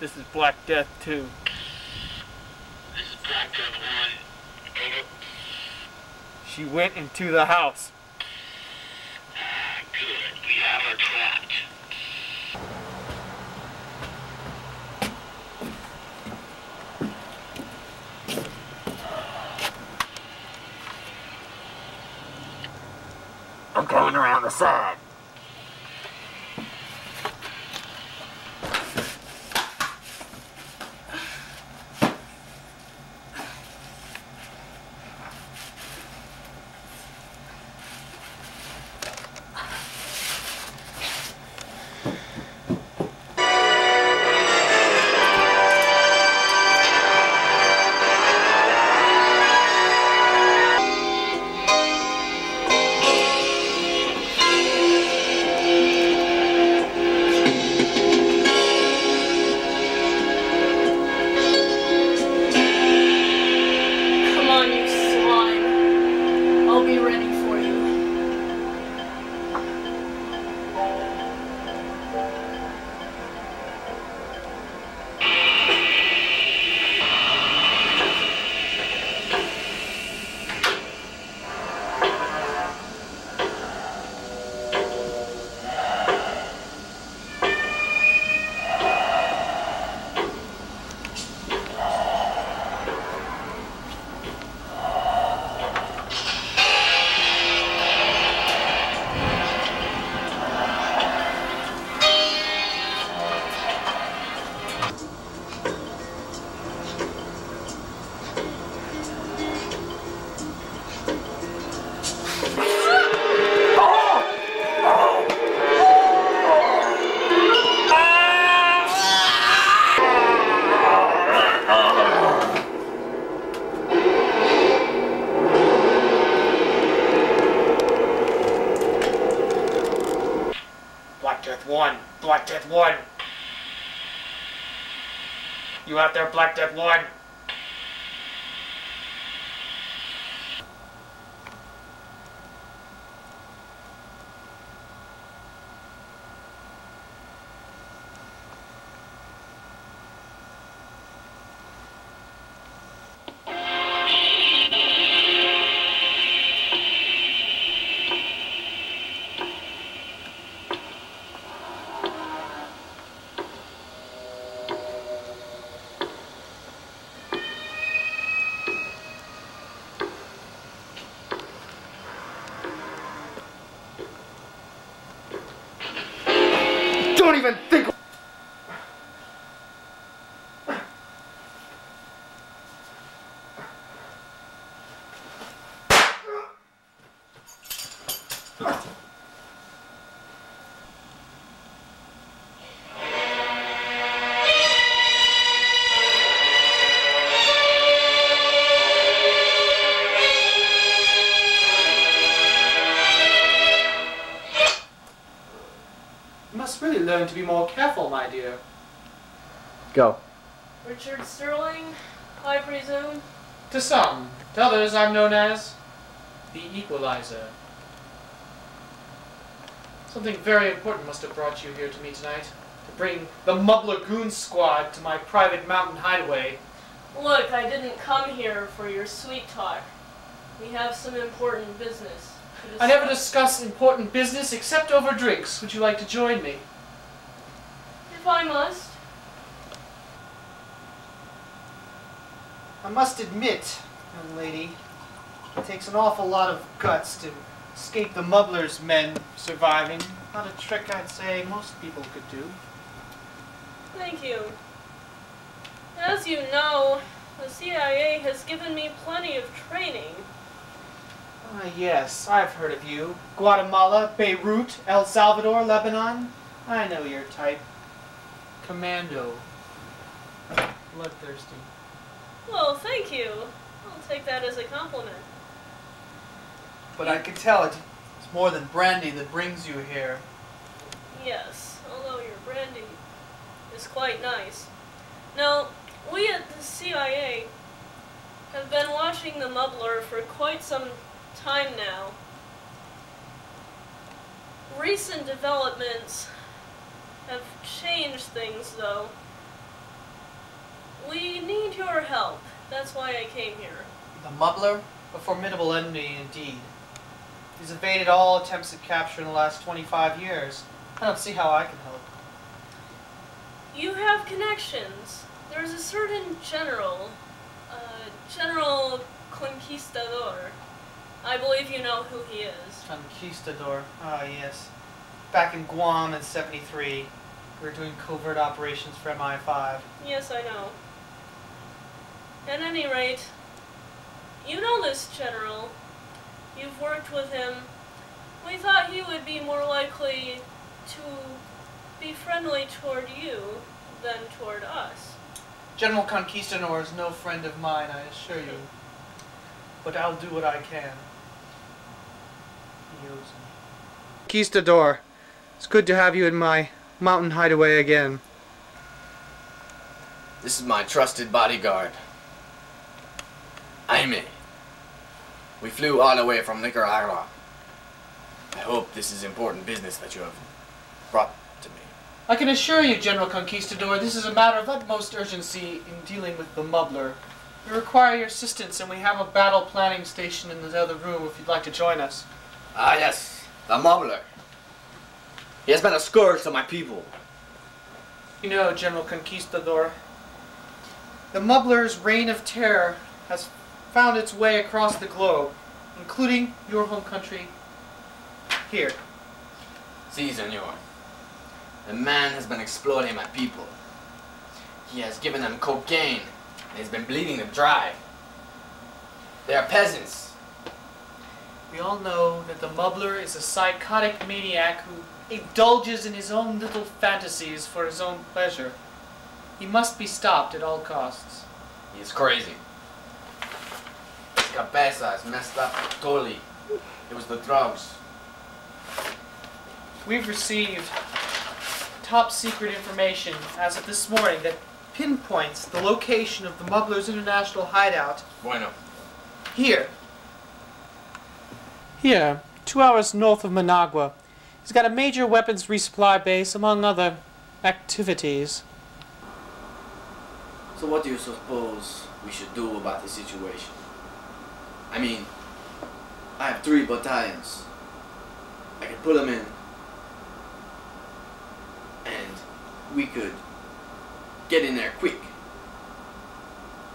This is Black Death 2. This is Black Death 1. Over. She went into the house. Good. We have her trapped. I'm coming around the side. Black Death 1. You out there, Black Death 1? Learn to be more careful, my dear. Go. Richard Sterling, I presume? To some. To others, I'm known as the Equalizer. Something very important must have brought you here to me tonight. To bring the Mumbler Goon Squad to my private mountain hideaway. Look, I didn't come here for your sweet talk. We have some important business. I never discuss important business except over drinks. Would you like to join me? If I must. I must admit, young lady, it takes an awful lot of guts to escape the Mumbler's men surviving. Not a trick I'd say most people could do. Thank you. As you know, the CIA has given me plenty of training. Ah, yes, I've heard of you. Guatemala, Beirut, El Salvador, Lebanon. I know your type. Commando. Bloodthirsty. Well, thank you. I'll take that as a compliment. But I can tell it's more than brandy that brings you here. Yes, although your brandy is quite nice. Now, we at the CIA have been watching the Mumbler for quite some time now. Recent developments have changed things, though. We need your help. That's why I came here. The Mumbler? A formidable enemy indeed. He's evaded all attempts at capture in the last 25 years. I don't see how I can help. You have connections. There's a certain general, General Conquistador. I believe you know who he is. Conquistador, ah yes. Back in Guam in '73, we were doing covert operations for MI5. Yes, I know. At any rate, you know this general. You've worked with him. We thought he would be more likely to be friendly toward you than toward us. General Conquistador is no friend of mine, I assure you. But I'll do what I can. He owes me. Conquistador, it's good to have you in my mountain hideaway again. This is my trusted bodyguard, Jaime. We flew all the way from Nicaragua. I hope this is important business that you have brought to me. I can assure you, General Conquistador, this is a matter of utmost urgency in dealing with the Mumbler. We require your assistance, and we have a battle planning station in the other room if you'd like to join us. Ah, yes, the Mumbler. He has been a scourge to my people. You know, General Conquistador, the Mumbler's reign of terror has found its way across the globe, including your home country here. See, senor. The man has been exploiting my people. He has given them cocaine and has been bleeding them dry. They are peasants. We all know that the Mumbler is a psychotic maniac who indulges in his own little fantasies for his own pleasure. He must be stopped at all costs. He is crazy. Cabeza is messed up totally. It was the drugs. We've received top secret information as of this morning that pinpoints the location of the Mumbler's international hideout. Bueno. Here, 2 hours north of Managua. He's got a major weapons resupply base, among other activities. So what do you suppose we should do about the situation? I mean, I have 3 battalions. I could put them in, and we could get in there quick.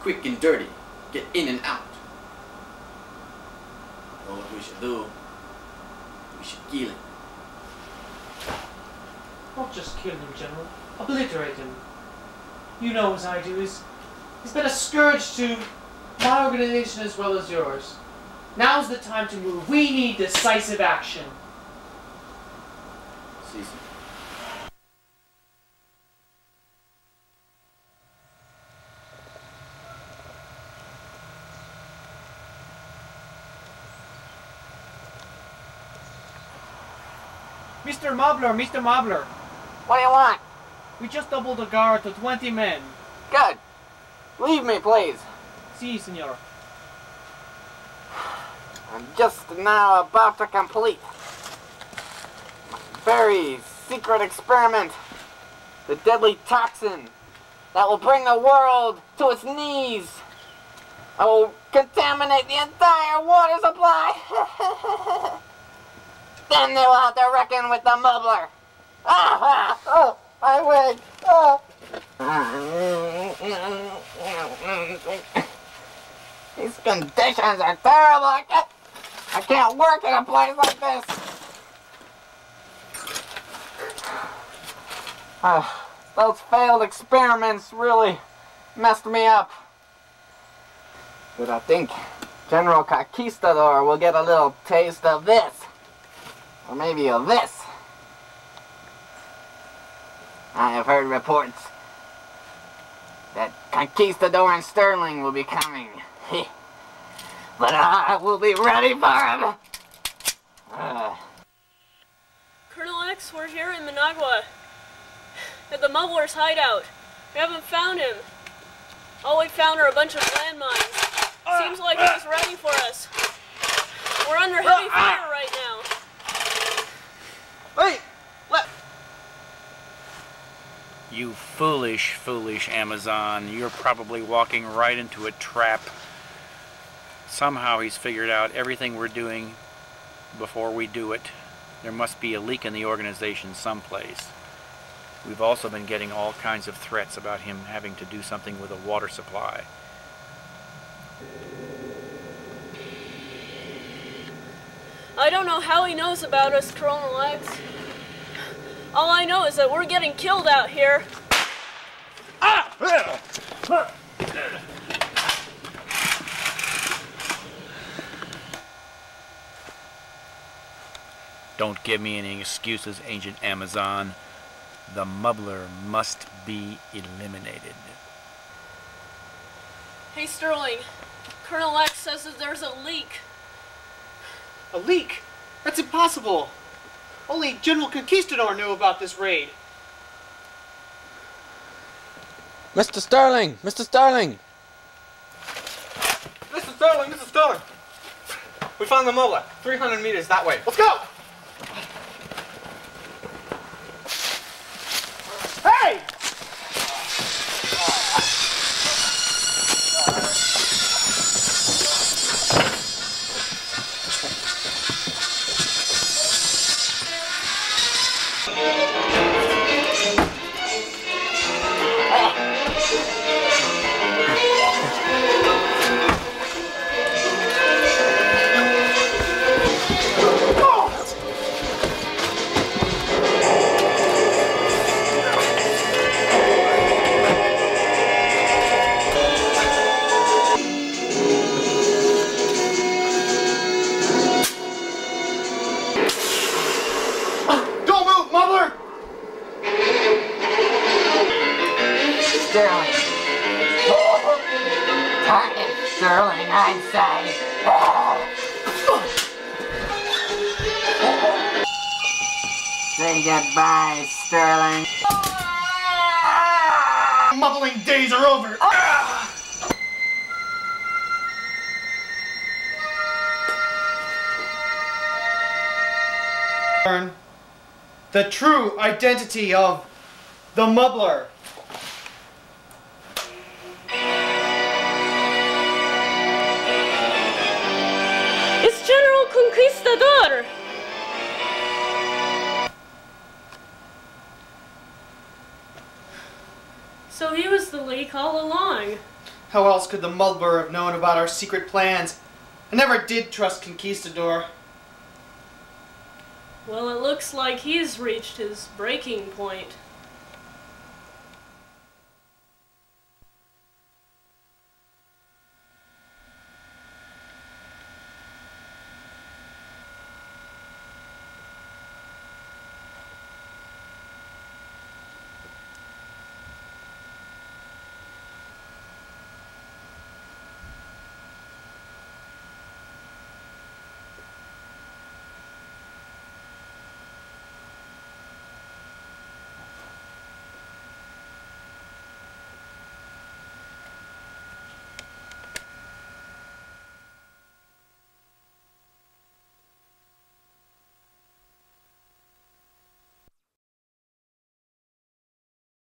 Quick and dirty. Get in and out. Well, what we should do, we should kill him. Not just kill him, General. Obliterate him. You know as I do, he's been a scourge to my organization as well as yours. Now's the time to move. We need decisive action. Season. Mr. Mumbler, Mr. Mumbler. What do you want? We just doubled the guard to 20 men. Good. Leave me, please. Si, senor. I'm just now about to complete my very secret experiment. The deadly toxin that will bring the world to its knees. I will contaminate the entire water supply. Then they will have to reckon with the Mumbler. Ah, oh, my wig. Oh. These conditions are terrible. I can't work in a place like this. Those failed experiments really messed me up. But I think General Conquistador will get a little taste of this. Or maybe of this. I have heard reports that Conquistador and Sterling will be coming. But I will be ready for him! Colonel X, we're here in Managua, at the Mumbler's hideout. We haven't found him. All we found are a bunch of landmines. Seems like he was ready for us. We're under heavy fire right now. Wait! What? You foolish, foolish Amazon. You're probably walking right into a trap. Somehow he's figured out everything we're doing before we do it. There must be a leak in the organization someplace. We've also been getting all kinds of threats about him having to do something with a water supply. I don't know how he knows about us, Colonel X. All I know is that we're getting killed out here. Ah! Don't give me any excuses, Agent Amazon. The Mumbler must be eliminated. Hey, Sterling. Colonel X says that there's a leak. A leak? That's impossible. Only General Conquistador knew about this raid. Mr. Sterling! Mr. Sterling! Mr. Sterling! Mr. Sterling! We found the Mumbler. 300 meters that way. Let's go! Hey! Say goodbye, Sterling. Mumbling days are over. The true identity of the Mumbler. It's General Conquistador. So he was the leak all along. How else could the Mumbler have known about our secret plans? I never did trust Conquistador. Well, it looks like he's reached his breaking point.